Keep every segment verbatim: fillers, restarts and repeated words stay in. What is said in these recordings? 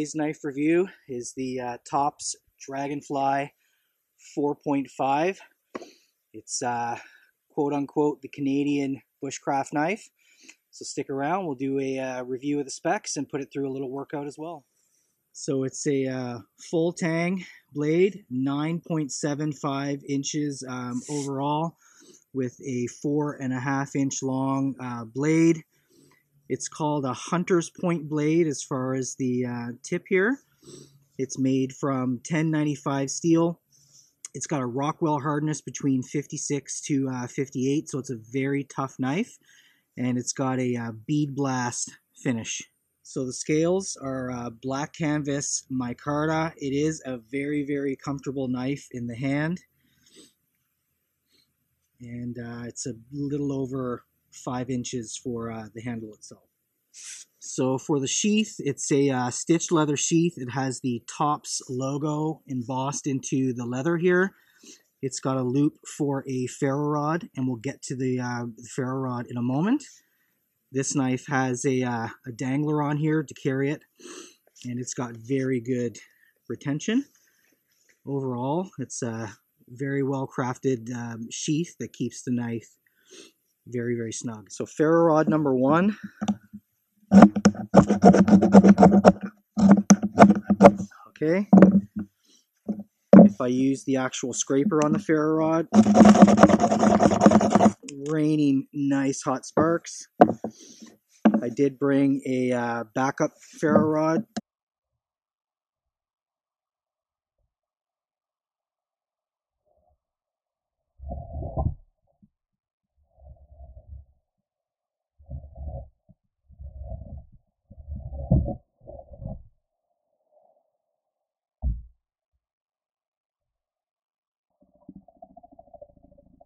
today's knife review is the uh, Tops Dragonfly four point five. It's uh, quote-unquote the Canadian bushcraft knife. So stick around, we'll do a uh, review of the specs and put it through a little workout as well. So it's a uh, full tang blade, nine point seven five inches um, overall, with a four and a half inch long uh, blade. It's called a Hunter's Point Blade as far as the uh, tip here. It's made from ten ninety-five steel. It's got a Rockwell hardness between fifty-six to uh, fifty-eight, so it's a very tough knife. And it's got a uh, bead blast finish. So the scales are uh, black canvas micarta. It is a very, very comfortable knife in the hand. And uh, it's a little over five inches for uh, the handle itself. So for the sheath, it's a uh, stitched leather sheath. It has the Tops logo embossed into the leather here. It's got a loop for a ferro rod, and we'll get to the uh, ferro rod in a moment. This knife has a, uh, a dangler on here to carry it, and it's got very good retention. Overall, it's a very well-crafted um, sheath that keeps the knife very, very snug. So ferro rod number one. Okay. If I use the actual scraper on the ferro rod, raining nice hot sparks. I did bring a uh, backup ferro rod.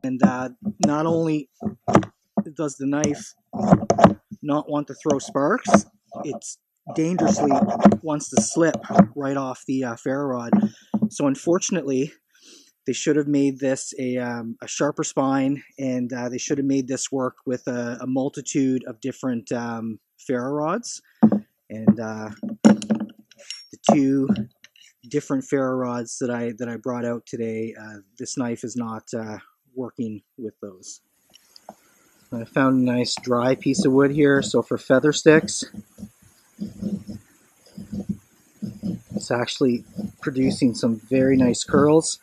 And uh, not only does the knife not want to throw sparks, it dangerously wants to slip right off the uh, ferro rod. So unfortunately, they should have made this a, um, a sharper spine, and uh, they should have made this work with a, a multitude of different um, ferro rods. And uh, the two different ferro rods that I that I brought out today, uh, this knife is not Uh, working with those. I found a nice dry piece of wood here, so for feather sticks, it's actually producing some very nice curls.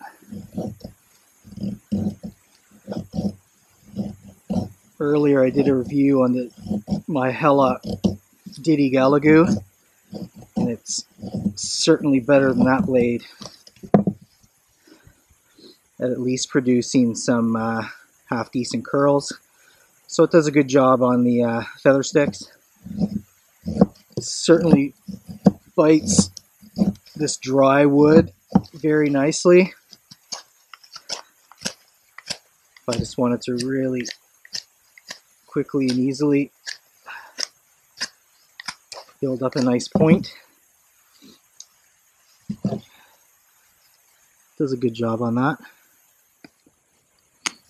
Earlier I did a review on the Myhella Diddy Galagoo, and it's certainly better than that blade. At least producing some uh, half-decent curls. So it does a good job on the uh, feather sticks. It certainly bites this dry wood very nicely. If I just wanted to really quickly and easily build up a nice point, it does a good job on that.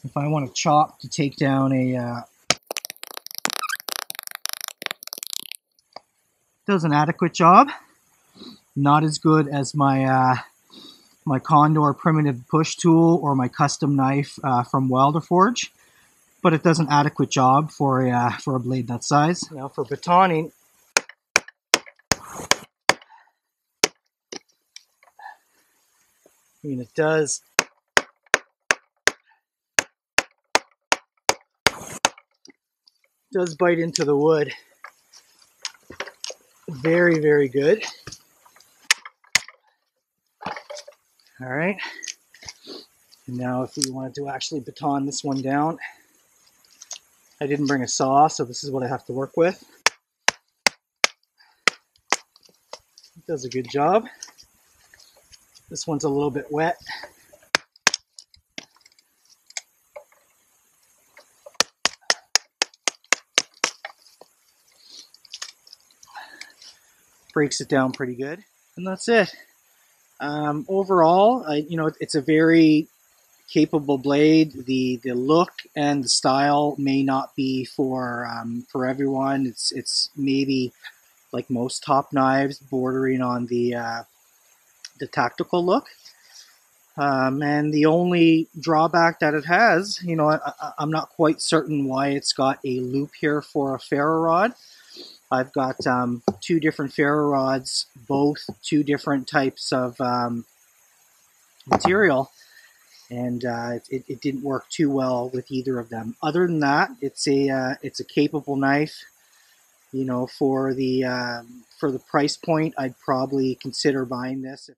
If I want to chop to take down a, uh, does an adequate job. Not as good as my uh, my Condor primitive push tool or my custom knife uh, from Wilderforge, but it does an adequate job for a uh, for a blade that size. Now for batoning, I mean it does. Does bite into the wood very, very good. All right, and now if we wanted to actually baton this one down, I didn't bring a saw, so this is what I have to work with. It does a good job. This one's a little bit wet. Breaks it down pretty good, and that's it. Um, overall, I, you know, it's a very capable blade. The the look and the style may not be for um, for everyone. It's it's maybe like most top knives, bordering on the uh, the tactical look. Um, and the only drawback that it has, you know, I, I, I'm not quite certain why it's got a loop here for a ferro rod. I've got um, two different ferro rods, both two different types of um, material, and uh, it, it didn't work too well with either of them. Other than that, it's a uh, it's a capable knife. You know, for the um, for the price point, I'd probably consider buying this.